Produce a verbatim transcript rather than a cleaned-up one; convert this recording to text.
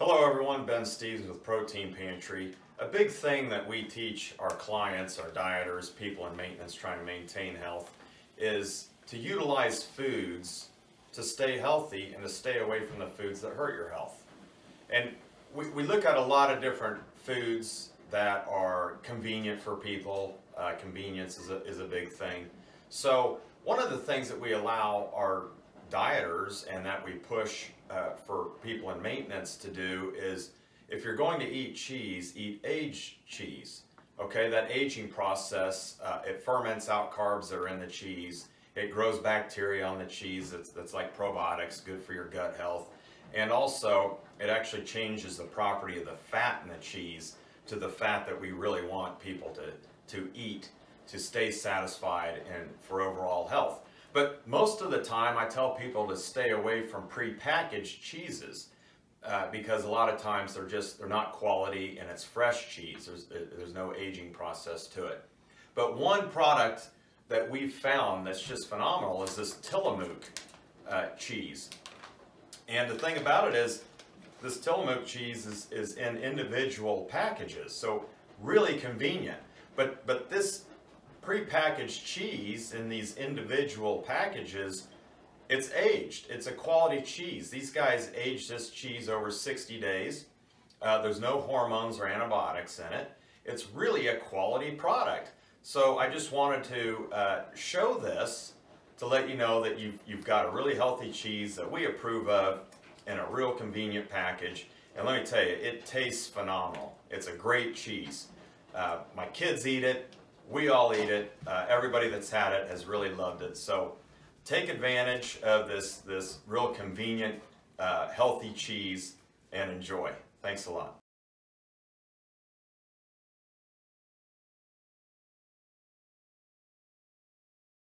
Hello everyone, Ben Stevens with Protein Pantry. A big thing that we teach our clients, our dieters, people in maintenance trying to maintain health, is to utilize foods to stay healthy and to stay away from the foods that hurt your health. And we, we look at a lot of different foods that are convenient for people. Uh, convenience is a, is a big thing. So one of the things that we allow our dieters and that we push uh, for people in maintenance to do is, if you're going to eat cheese, eat aged cheese. Okay, that aging process, uh, it ferments out carbs that are in the cheese. It grows bacteria on the cheese that's, that's like probiotics, good for your gut health. And also, it actually changes the property of the fat in the cheese to the fat that we really want people to, to eat to stay satisfied and for overall health. But most of the time I tell people to stay away from prepackaged cheeses uh, because a lot of times they're just, they're not quality and it's fresh cheese. There's, there's no aging process to it. But one product that we've found that's just phenomenal is this Tillamook uh, cheese. And the thing about it is this Tillamook cheese is, is in individual packages, so really convenient. But, but this prepackaged cheese in these individual packages, it's aged. It's a quality cheese. These guys age this cheese over sixty days. Uh, there's no hormones or antibiotics in it. It's really a quality product. So I just wanted to uh, show this to let you know that you've, you've got a really healthy cheese that we approve of in a real convenient package. And let me tell you, it tastes phenomenal. It's a great cheese. Uh, my kids eat it. We all eat it. Uh, everybody that's had it has really loved it. So take advantage of this, this real convenient, uh, healthy cheese and enjoy. Thanks a lot.